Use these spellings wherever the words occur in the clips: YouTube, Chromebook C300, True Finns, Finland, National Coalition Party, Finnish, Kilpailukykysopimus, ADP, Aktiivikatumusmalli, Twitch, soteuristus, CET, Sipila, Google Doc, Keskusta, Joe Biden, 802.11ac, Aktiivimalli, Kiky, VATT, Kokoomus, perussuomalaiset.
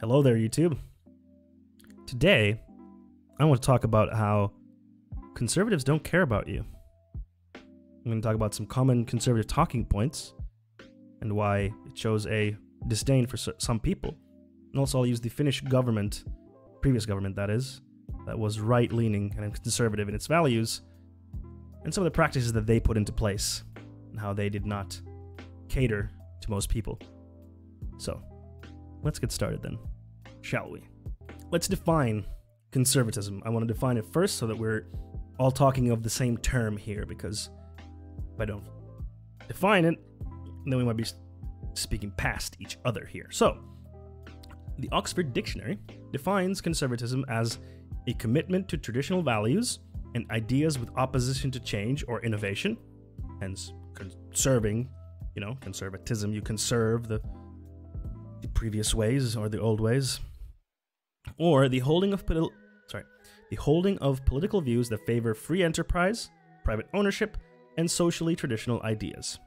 Hello there, YouTube. Today, I want to talk about how conservatives don't care about you. I'm going to talk about some common conservative talking points and why it shows a disdain for some people. And also I'll use the Finnish government, previous government that is, that was right-leaning and conservative in its values, and some of the practices that they put into place and how they did not cater to most people. So, let's get started then, shall we? Let's define conservatism. I want to define it first so that we're all talking of the same term here, because if I don't define it, then we might be speaking past each other here. So, the Oxford Dictionary defines conservatism as a commitment to traditional values and ideas with opposition to change or innovation, hence conserving, you know, conservatism, you conserve the previous ways or the old ways, or the holding of political views that favor free enterprise, private ownership, and socially traditional ideas.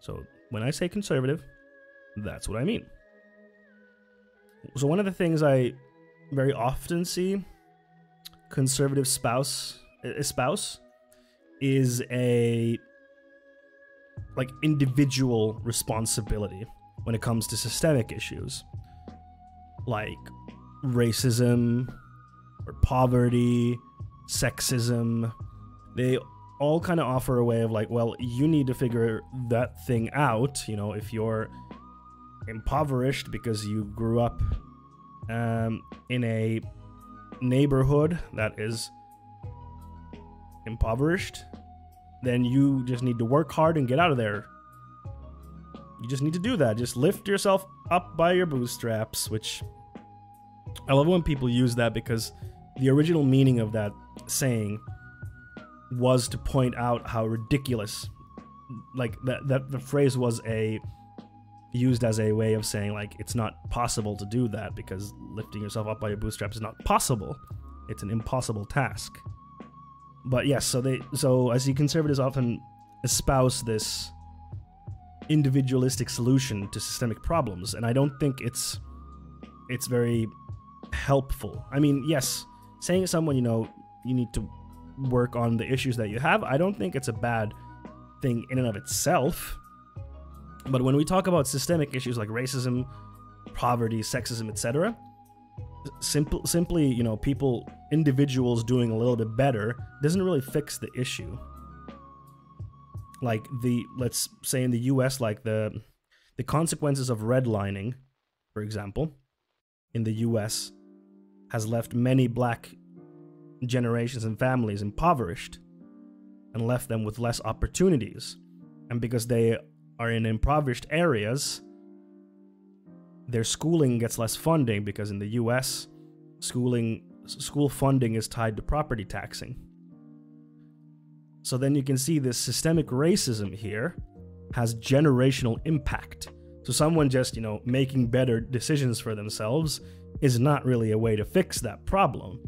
So when I say conservative, that's what I mean. So one of the things I very often see conservative espouse is a like individual responsibility when it comes to systemic issues like racism or poverty, sexism. They all kind of offer a way of like, well, you need to figure that thing out. You know, if you're impoverished because you grew up in a neighborhood that is impoverished, then you just need to work hard and get out of there. You just need to do that. Just lift yourself up by your bootstraps, which I love when people use that, because the original meaning of that saying was to point out how ridiculous, like that the phrase was used as a way of saying like it's not possible to do that, because lifting yourself up by your bootstraps is not possible. It's an impossible task. But yes, so I see conservatives often espouse this individualistic solution to systemic problems, and I don't think it's very helpful. I mean, yes, saying to someone, you know, you need to work on the issues that you have, I don't think it's a bad thing in and of itself. But when we talk about systemic issues like racism, poverty, sexism, etc., simply, you know, individuals doing a little bit better doesn't really fix the issue. Like let's say in the US, like the consequences of redlining, for example, in the US has left many black generations and families impoverished and left them with less opportunities. And because they are in impoverished areas, their schooling gets less funding, because in the US, school funding is tied to property taxing. So then you can see this systemic racism here has generational impact. So someone just, you know, making better decisions for themselves is not really a way to fix that problem.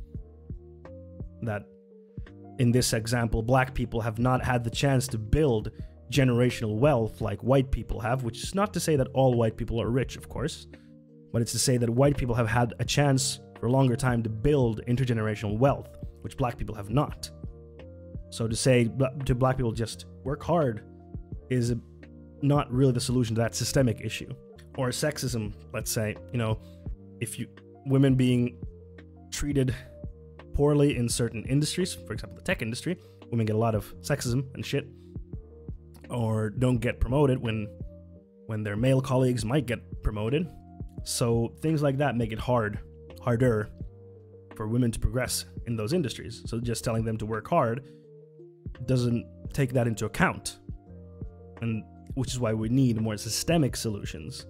That, in this example, black people have not had the chance to build generational wealth like white people have, which is not to say that all white people are rich, of course, but it's to say that white people have had a chance for a longer time to build intergenerational wealth, which black people have not. So to say to black people, just work hard, is not really the solution to that systemic issue. Or sexism, let's say, you know, women being treated poorly in certain industries, for example, the tech industry, women get a lot of sexism and shit, or don't get promoted when their male colleagues might get promoted. So things like that make it harder for women to progress in those industries. So just telling them to work hard doesn't take that into account, and which is why we need more systemic solutions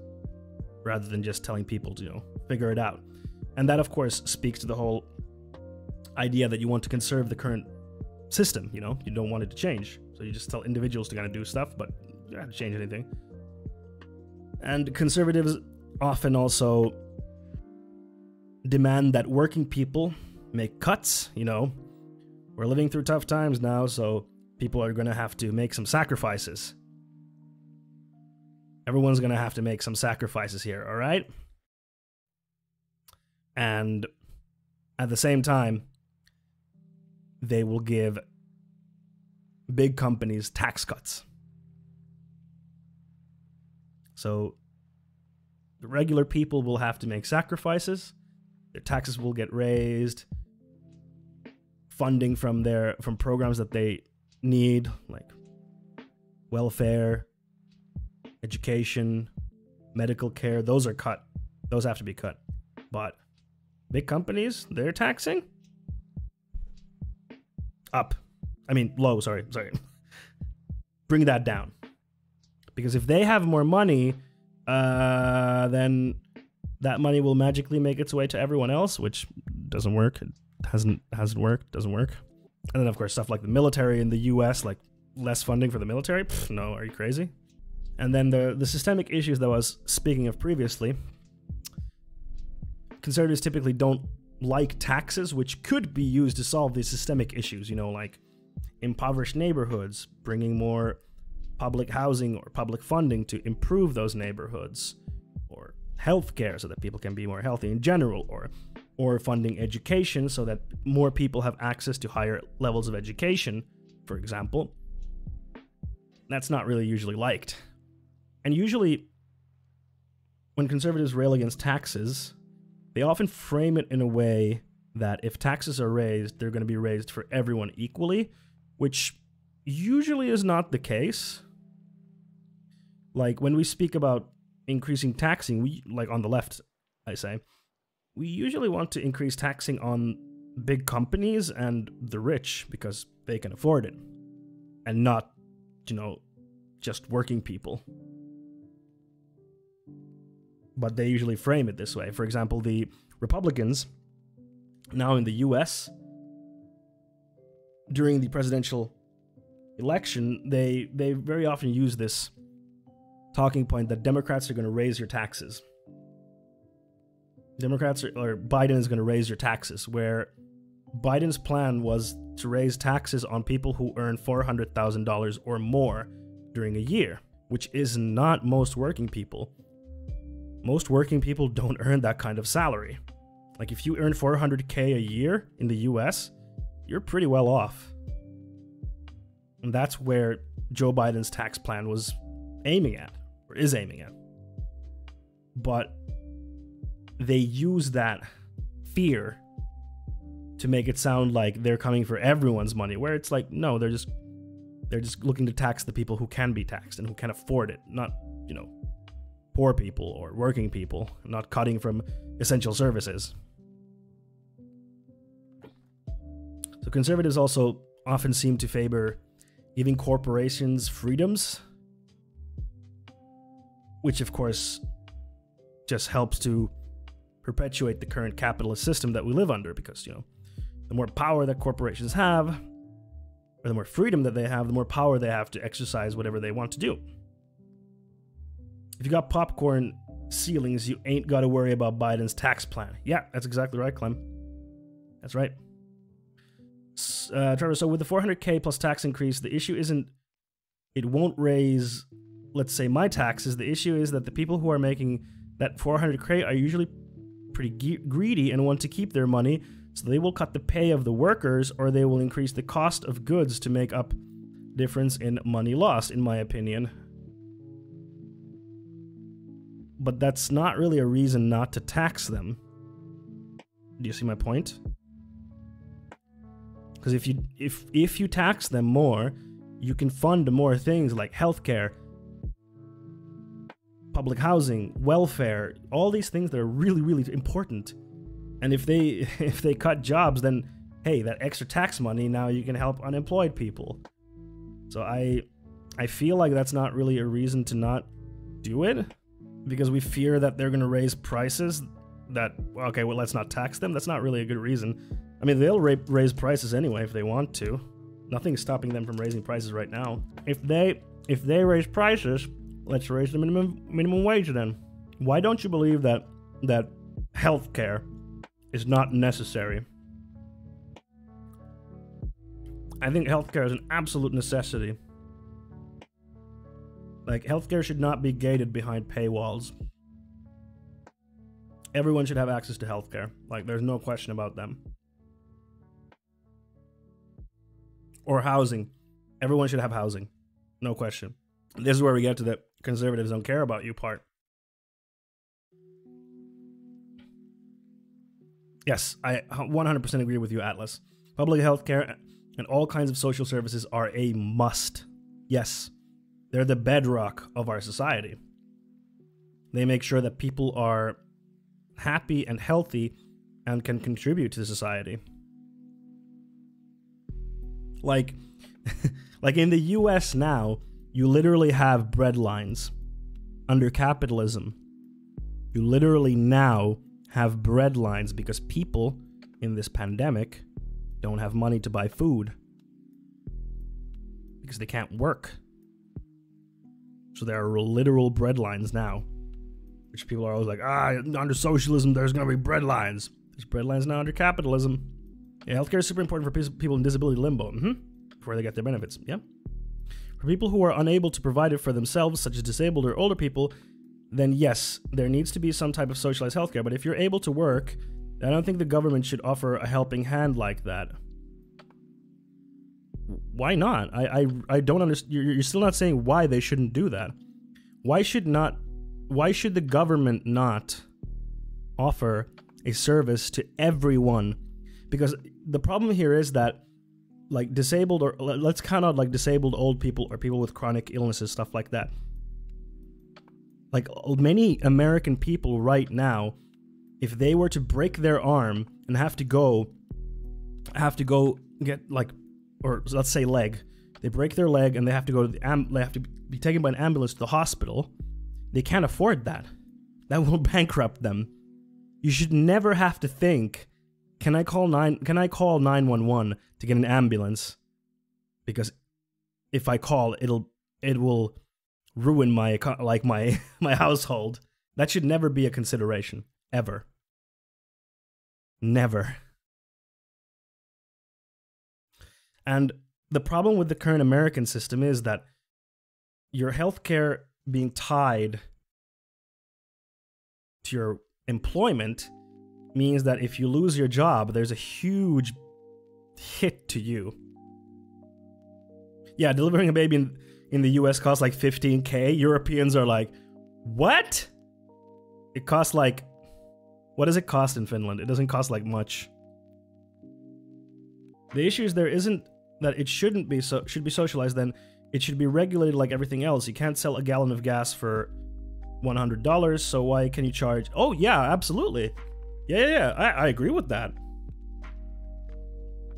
rather than just telling people to, you know, figure it out. And that, of course, speaks to the whole idea that you want to conserve the current system. You know, you don't want it to change. So you just tell individuals to kind of do stuff, but you don't have to change anything. And conservatives often also demand that working people make cuts. You know, we're living through tough times now, so people are going to have to make some sacrifices. Everyone's going to have to make some sacrifices here, all right? And at the same time, they will give big companies tax cuts. So the regular people will have to make sacrifices. Their taxes will get raised. Funding from programs that they need, like welfare, education, medical care, those are cut. Those have to be cut. But big companies, they're taxing up. I mean, low, sorry. Bring that down. Because if they have more money, then that money will magically make its way to everyone else, which doesn't work. It hasn't worked, doesn't work. And then of course stuff like the military in the US, like less funding for the military. Pfft, no, are you crazy? And then the systemic issues that I was speaking of previously. Conservatives typically don't like taxes, which could be used to solve these systemic issues, you know, like impoverished neighborhoods, bringing more public housing or public funding to improve those neighborhoods, or healthcare so that people can be more healthy in general, or funding education so that more people have access to higher levels of education, for example. That's not really usually liked. And usually when conservatives rail against taxes, they often frame it in a way that if taxes are raised, they're going to be raised for everyone equally, which usually is not the case. Like when we speak about increasing taxing, we, like on the left, I say, we usually want to increase taxing on big companies and the rich because they can afford it, and not, you know, just working people. But they usually frame it this way. For example, the Republicans now in the US, during the presidential election, they very often use this talking point that Democrats are going to raise your taxes. Democrats or Biden is going to raise your taxes, where Biden's plan was to raise taxes on people who earn $400,000 or more during a year, which is not most working people. Most working people don't earn that kind of salary. Like if you earn $400K a year in the US, you're pretty well off. And that's where Joe Biden's tax plan was aiming at, or is aiming at. But they use that fear to make it sound like they're coming for everyone's money, where it's like, no, they're just looking to tax the people who can be taxed and who can afford it, not, you know, poor people or working people, not cutting from essential services. So conservatives also often seem to favor giving corporations freedoms, which of course just helps to perpetuate the current capitalist system that we live under, because, you know, the more power that corporations have, or the more freedom that they have, the more power they have to exercise whatever they want to do. If you got popcorn ceilings, you ain't got to worry about Biden's tax plan. Yeah, that's exactly right, Clem. That's right. Trevor, so with the $400K plus tax increase, the issue isn't it won't raise, let's say, my taxes. The issue is that the people who are making that $400K are usually pretty greedy and want to keep their money, so they will cut the pay of the workers, or they will increase the cost of goods to make up difference in money lost, in my opinion. But that's not really a reason not to tax them. Do you see my point? Because if you tax them more, you can fund more things like healthcare, public housing, welfare, all these things that are really, really important. And if they cut jobs, then hey, that extra tax money, now you can help unemployed people. So I feel like that's not really a reason to not do it, because we fear that they're going to raise prices. That, okay, well, let's not tax them. That's not really a good reason. I mean, they'll raise prices anyway if they want to. Nothing's stopping them from raising prices right now. If they raise prices, let's raise the minimum wage then. Why don't you believe that healthcare is not necessary? I think healthcare is an absolute necessity. Like, healthcare should not be gated behind paywalls. everyone should have access to healthcare. Like, there's no question about them. Or housing. Everyone should have housing. No question. This is where we get to the conservatives don't care about you part. Yes, I 100% agree with you, Atlas. Public healthcare and all kinds of social services are a must. Yes, they're the bedrock of our society. They make sure that people are happy and healthy and can contribute to society. Like, like in the US now, you literally have breadlines under capitalism. You literally now have breadlines because people in this pandemic don't have money to buy food because they can't work. So there are literal breadlines now, which people are always like, ah, under socialism, there's going to be breadlines. There's breadlines now under capitalism. Yeah, healthcare is super important for people in disability limbo, where they get their benefits. Yeah. For people who are unable to provide it for themselves, such as disabled or older people, then yes, there needs to be some type of socialized healthcare. But if you're able to work, I don't think the government should offer a helping hand like that. Why not? I don't understand. You're still not saying why they shouldn't do that. Why should the government not offer a service to everyone? Because the problem here is that, like, disabled, or let's count out like disabled old people or people with chronic illnesses, stuff like that. Like, many American people right now, if they were to break their arm and have to go get, like, or let's say leg, they break their leg and they have to go to the they have to be taken by an ambulance to the hospital. They can't afford that. That will bankrupt them. You should never have to think, can I call 911 to get an ambulance? Because if I call, it will ruin my, like, my household. That should never be a consideration. Ever. Never. And the problem with the current American system is that your healthcare being tied to your employment means that if you lose your job, there's a huge hit to you. Yeah, delivering a baby in the US costs like 15K. Europeans are like, what? It costs like... What does it cost in Finland? It doesn't cost like much. The issue is there isn't that it shouldn't be so should be socialized. Then it should be regulated like everything else. You can't sell a gallon of gas for $100, so why can you charge? Oh yeah, absolutely. Yeah. I agree with that.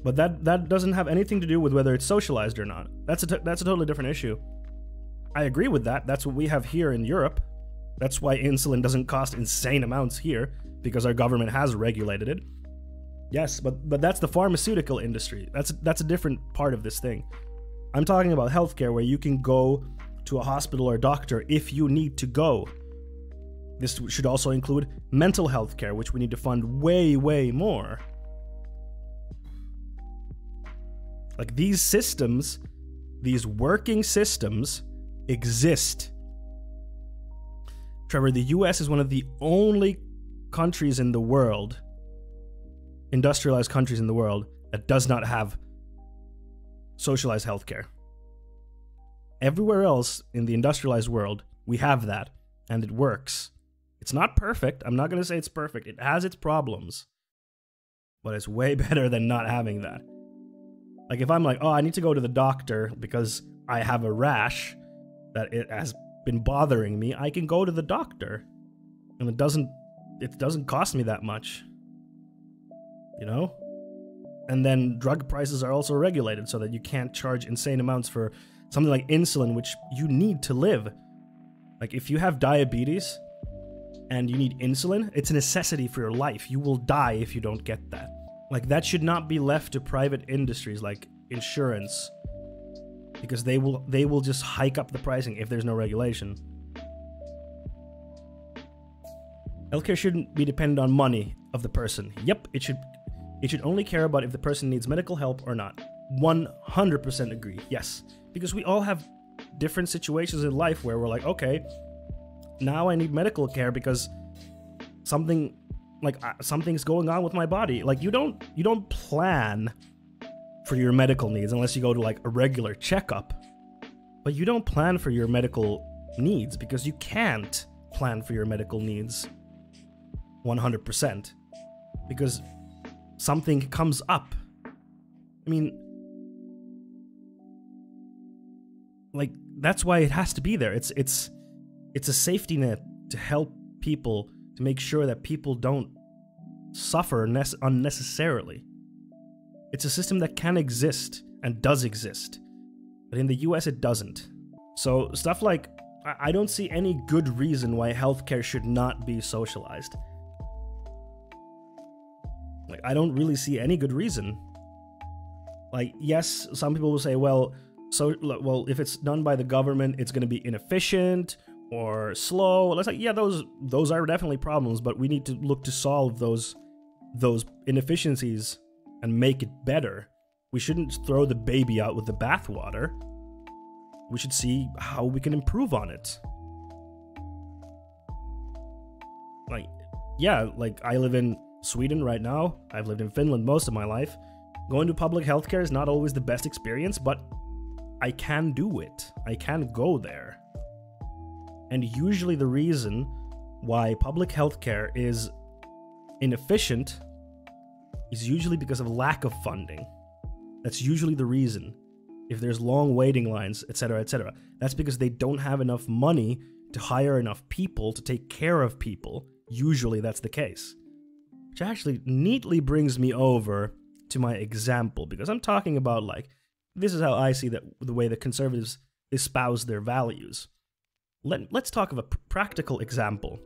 But that doesn't have anything to do with whether it's socialized or not. That's a totally different issue. I agree with that. That's what we have here in Europe. That's why insulin doesn't cost insane amounts here, because our government has regulated it. Yes, but that's the pharmaceutical industry. That's a different part of this thing. I'm talking about healthcare, where you can go to a hospital or a doctor if you need to go. This should also include mental healthcare, which we need to fund way, way more. Like, these systems, these working systems exist. Trevor, the US is one of the only countries in the world, industrialized countries in the world, that does not have socialized healthcare. Everywhere else in the industrialized world, we have that, and it works. It's not perfect. I'm not going to say it's perfect. It has its problems, but it's way better than not having that. Like, if I'm like, oh, I need to go to the doctor because I have a rash that it has been bothering me, I can go to the doctor, and it doesn't cost me that much, you know? And then drug prices are also regulated so that you can't charge insane amounts for something like insulin, which you need to live. Like, if you have diabetes and you need insulin, it's a necessity for your life. You will die if you don't get that. Like, that should not be left to private industries like insurance, because they will just hike up the pricing if there's no regulation. Healthcare shouldn't be dependent on money of the person. Yep, it should only care about if the person needs medical help or not. 100% agree. Yes, because we all have different situations in life where we're like, okay, now I need medical care because something like something's going on with my body. Like you don't plan for your medical needs unless you go to like a regular checkup. But you don't plan for your medical needs because you can't plan for your medical needs 100% because something comes up. I mean, like that's why it has to be there. It's a safety net to help people, to make sure that people don't suffer unnecessarily. It's a system that can exist and does exist, but in the US it doesn't. So stuff like, I don't see any good reason why healthcare should not be socialized. Like, I don't really see any good reason. Like, yes, some people will say, well, if it's done by the government, it's going to be inefficient or slow. Let's say, yeah, those are definitely problems, but we need to look to solve those inefficiencies and make it better. We shouldn't throw the baby out with the bathwater. We should see how we can improve on it. Like, yeah, like I live in Sweden right now. I've lived in Finland most of my life. Going to public healthcare is not always the best experience, but I can do it. I can go there. And usually the reason why public healthcare is inefficient is usually because of lack of funding. That's usually the reason. If there's long waiting lines, etc., etc. That's because they don't have enough money to hire enough people to take care of people. Usually that's the case. Which actually neatly brings me over to my example, because I'm talking about, like, this is how I see that the way the conservatives espouse their values. Let's talk of a practical example.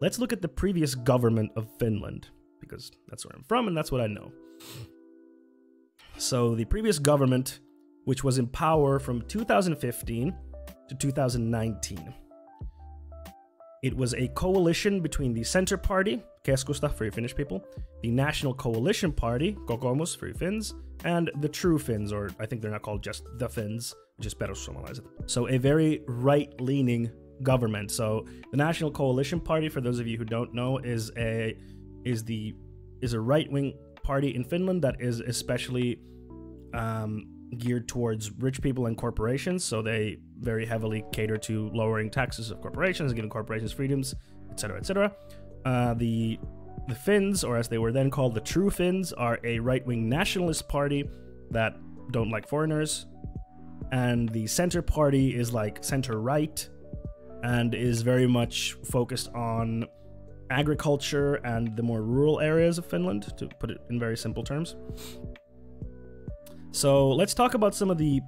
Let's look at the previous government of Finland, because that's where I'm from and that's what I know. So the previous government, which was in power from 2015 to 2019. It was a coalition between the Center Party, Keskusta, Free Finnish People, the National Coalition Party, Kokoomus, Free Finns, and the True Finns, or I think they're not called just the Finns, just perussuomalaiset. So a very right-leaning government. So the National Coalition Party, for those of you who don't know, is a right-wing party in Finland that is especially geared towards rich people and corporations, so they very heavily cater to lowering taxes of corporations, giving corporations freedoms, etc., etc. The Finns, or as they were then called, the True Finns, are a right-wing nationalist party that don't like foreigners, and the Center Party is like center-right and is very much focused on agriculture and the more rural areas of Finland, to put it in very simple terms. So let's talk about some of the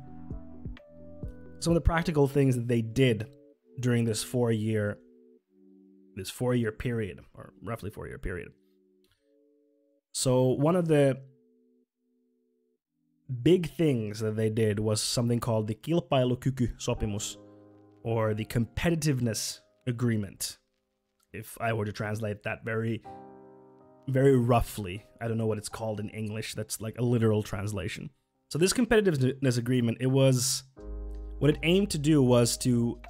practical things that they did during this four-year period, or roughly four-year period. So one of the big things that they did was something called the Kilpailukykysopimus, or the competitiveness agreement. If I were to translate that very roughly, I don't know what it's called in English. That's like a literal translation. So this competitiveness agreement, what it aimed to do was to,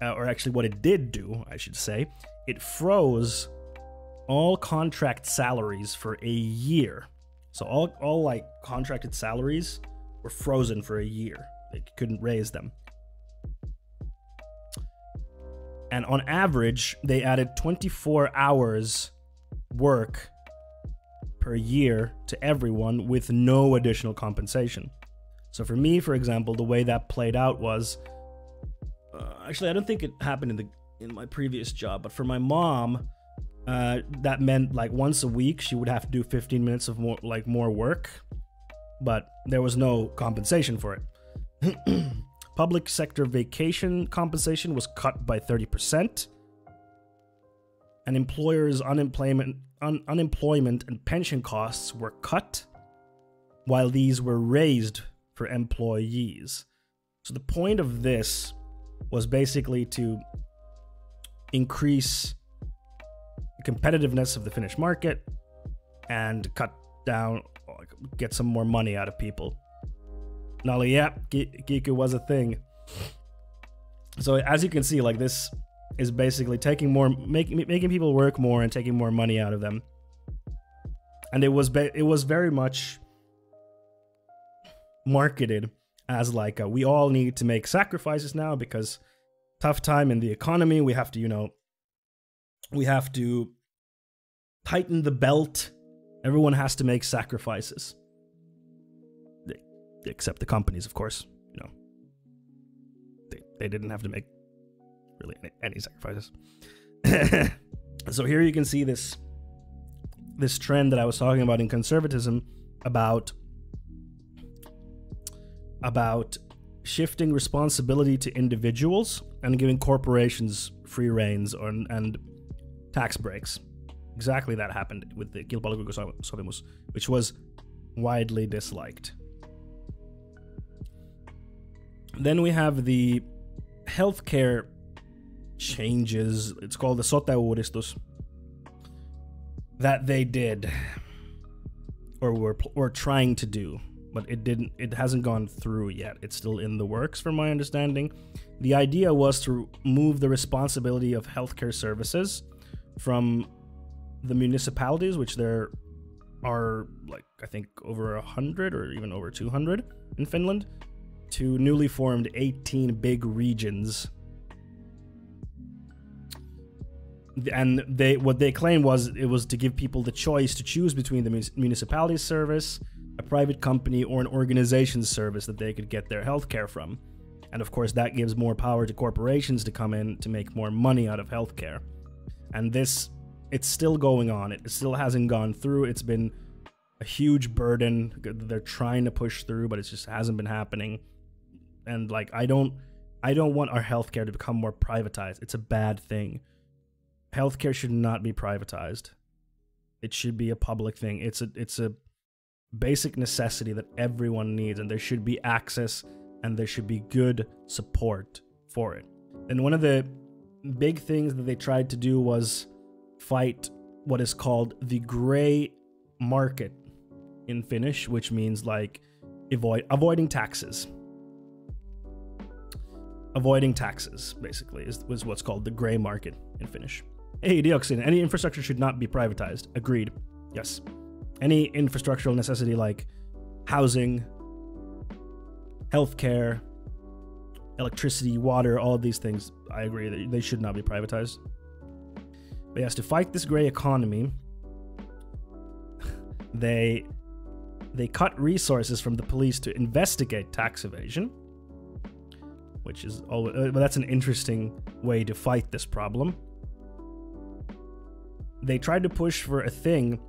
or actually what it did do, I should say, it froze all contract salaries for a year. So all like contracted salaries were frozen for a year. They couldn't raise them. And on average, they added 24 hours work per year to everyone with no additional compensation. So for me, for example, the way that played out was, actually, I don't think it happened in my previous job, but for my mom, that meant like once a week she would have to do 15 minutes of more work, but there was no compensation for it. Public sector vacation compensation was cut by 30%. And employers' unemployment and pension costs were cut, while these were raised for employees. So the point of this was basically to increase the competitiveness of the Finnish market and cut down, get some more money out of people. Nali, yeah, Kiky was a thing. So as you can see, like this is basically taking more, making people work more and taking more money out of them. And it was very much marketed as like, we all need to make sacrifices now because tough time in the economy. We have to, you know, we have to tighten the belt. Everyone has to make sacrifices. Except the companies, of course, you know, they didn't have to make really any sacrifices. So here you can see this trend that I was talking about in conservatism about shifting responsibility to individuals and giving corporations free reins on, and tax breaks. Exactly that happened with the Kilpailukykysopimus, which was widely disliked. Then we have the healthcare changes. It's called the soteuristus that they did, or were trying to do, but it didn't. It hasn't gone through yet. It's still in the works, from my understanding. The idea was to move the responsibility of healthcare services from the municipalities, which there are like I think over 100 or even over 200 in Finland, to newly formed 18 big regions. And what they claimed was it was to give people the choice to choose between the municipality's service, a private company, or an organization's service that they could get their healthcare from. And of course that gives more power to corporations to come in to make more money out of healthcare. And this, it's still going on. It still hasn't gone through. It's been a huge burden they're trying to push through, but it just hasn't been happening. And like, I don't want our healthcare to become more privatized. It's a bad thing. Healthcare should not be privatized. It should be a public thing. It's a basic necessity that everyone needs, and there should be access and there should be good support for it. And one of the big things that they tried to do was fight what is called the gray market in Finnish, which means like avoiding taxes. Avoiding taxes basically was what's called the gray market in Finnish. Hey, Dioxin, any infrastructure should not be privatized. Agreed. Yes. Any infrastructural necessity like housing, healthcare, electricity, water, all of these things, I agree that they should not be privatized. But yes, to fight this gray economy, they cut resources from the police to investigate tax evasion, which is always, but that's an interesting way to fight this problem. They tried to push for a thing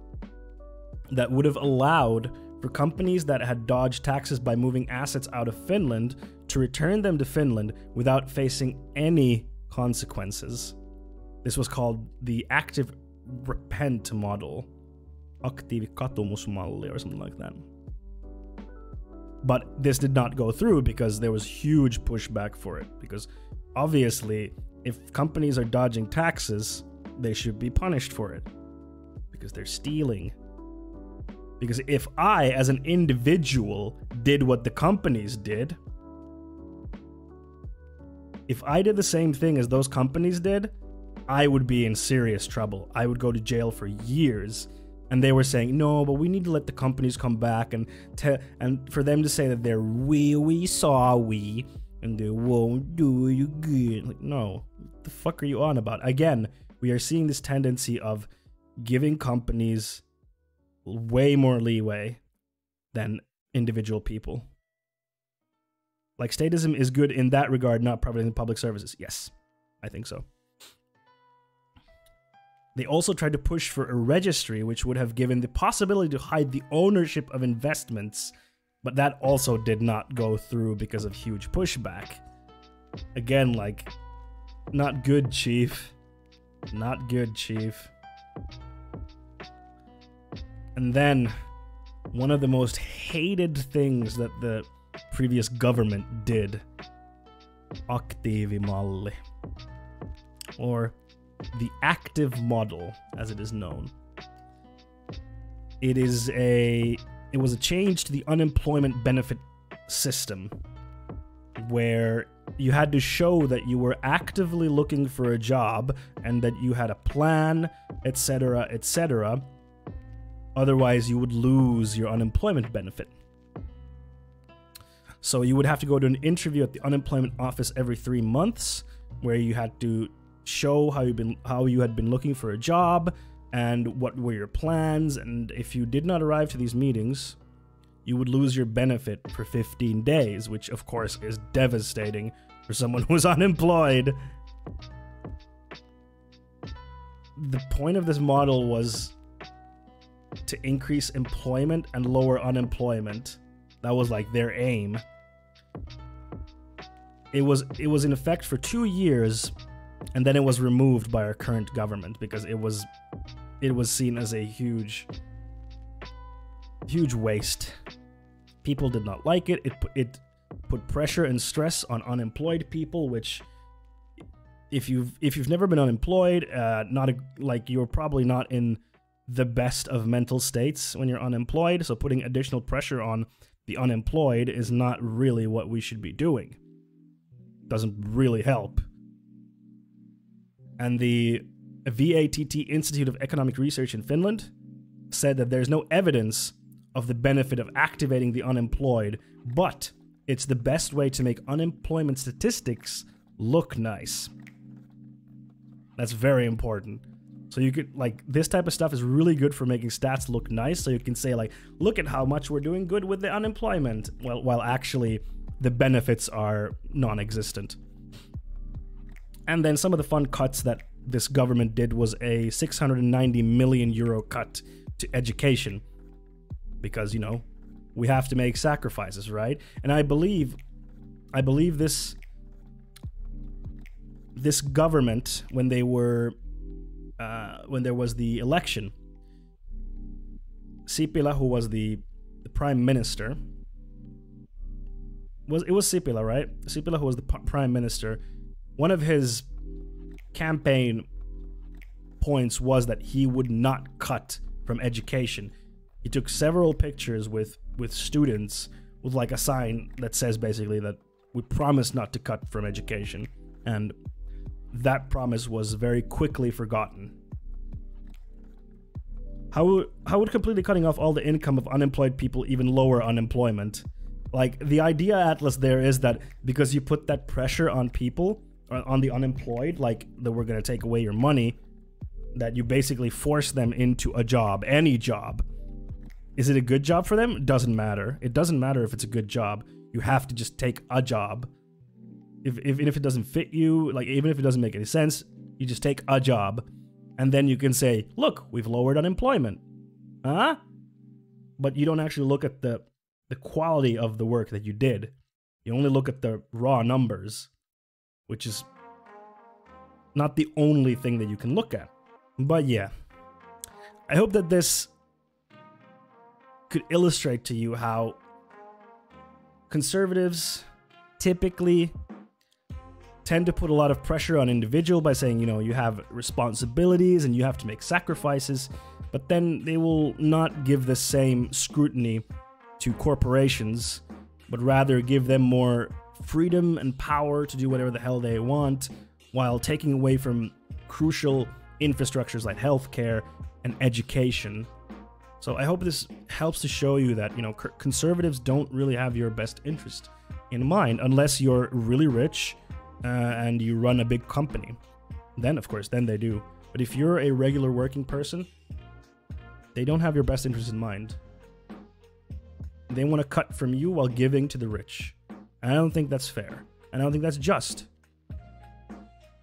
that would have allowed for companies that had dodged taxes by moving assets out of Finland to return them to Finland without facing any consequences. This was called the active repent model, Aktiivikatumusmalli or something like that. But this did not go through because there was huge pushback for it, because obviously if companies are dodging taxes, they should be punished for it because they're stealing. Because if I, as an individual, did what the companies did, if I did the same thing as those companies did, I would be in serious trouble. I would go to jail for years. And they were saying, no, but we need to let the companies come back and for them to say that they're we, and they won't do you good. Like, no, what the fuck are you on about? Again, we are seeing this tendency of giving companies way more leeway than individual people. Like, statism is good in that regard, not providing public services. Yes, I think so. They also tried to push for a registry, which would have given the possibility to hide the ownership of investments, but that also did not go through because of huge pushback. Again, like, not good, chief. Not good, chief. And then, one of the most hated things that the previous government did, Aktiivimalli, or the active model, as it is known. It was a change to the unemployment benefit system where you had to show that you were actively looking for a job and that you had a plan, etc., etc. Otherwise, you would lose your unemployment benefit. So you would have to go to an interview at the unemployment office every 3 months, where you had to show how you had been looking for a job and what were your plans. And if you did not arrive to these meetings, you would lose your benefit for 15 days, which of course is devastating for someone who's unemployed. The point of this model was to increase employment and lower unemployment. That was like their aim. It was in effect for 2 years, and then it was removed by our current government because it was seen as a huge waste. People did not like it. It put pressure and stress on unemployed people, which if you've never been unemployed, you're probably not in the best of mental states when you're unemployed. So putting additional pressure on the unemployed is not really what we should be doing. Doesn't really help. And the VATT Institute of Economic Research in Finland said that there's no evidence of the benefit of activating the unemployed, but it's the best way to make unemployment statistics look nice. That's very important. So you could, like, this type of stuff is really good for making stats look nice. So you can say, like, look at how much we're doing good with the unemployment, while actually the benefits are non-existent. And then some of the fun cuts that this government did was a 690 million euro cut to education, because, you know, we have to make sacrifices, right? And I believe this government, when they were when there was the election, Sipila, who was the prime minister, it was Sipila, right? Sipila, who was the prime minister, one of his campaign points was that he would not cut from education. He took several pictures with students with like a sign that says basically that we promise not to cut from education, and that promise was very quickly forgotten. How would completely cutting off all the income of unemployed people even lower unemployment? Like, the idea, Atlas, there is that because you put that pressure on people, on the unemployed, like that we're gonna take away your money, that you basically force them into a job, any job. Is it a good job for them? Doesn't matter. It doesn't matter if it's a good job. You have to just take a job. If it doesn't fit you, like even if it doesn't make any sense, you just take a job, and then you can say, look, we've lowered unemployment. Huh? But you don't actually look at the quality of the work that you did. You only look at the raw numbers, which is not the only thing that you can look at. But yeah, I hope that this could illustrate to you how conservatives typically tend to put a lot of pressure on individual by saying, you know, you have responsibilities and you have to make sacrifices, but then they will not give the same scrutiny to corporations, but rather give them more freedom and power to do whatever the hell they want, while taking away from crucial infrastructures like healthcare and education. So I hope this helps to show you that, you know, conservatives don't really have your best interest in mind, unless you're really rich and you run a big company. Then, of course, then they do. But if you're a regular working person, they don't have your best interest in mind. They want to cut from you while giving to the rich. And I don't think that's fair. And I don't think that's just.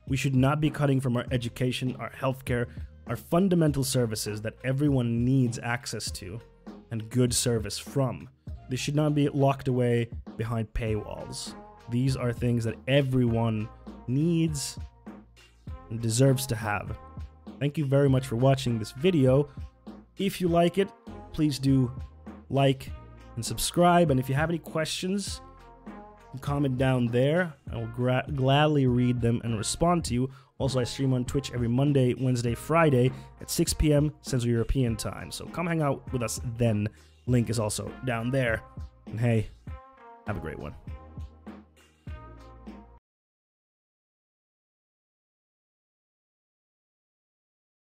We should not be cutting from our education, our healthcare, our fundamental services that everyone needs access to and good service from. They should not be locked away behind paywalls. These are things that everyone needs and deserves to have. Thank you very much for watching this video. If you like it, please do like and subscribe. And if you have any questions, comment down there. I will gladly read them and respond to you. Also, I stream on Twitch every Monday, Wednesday, Friday at 6 p.m. Central European time. So come hang out with us then. Link is also down there. And hey, have a great one.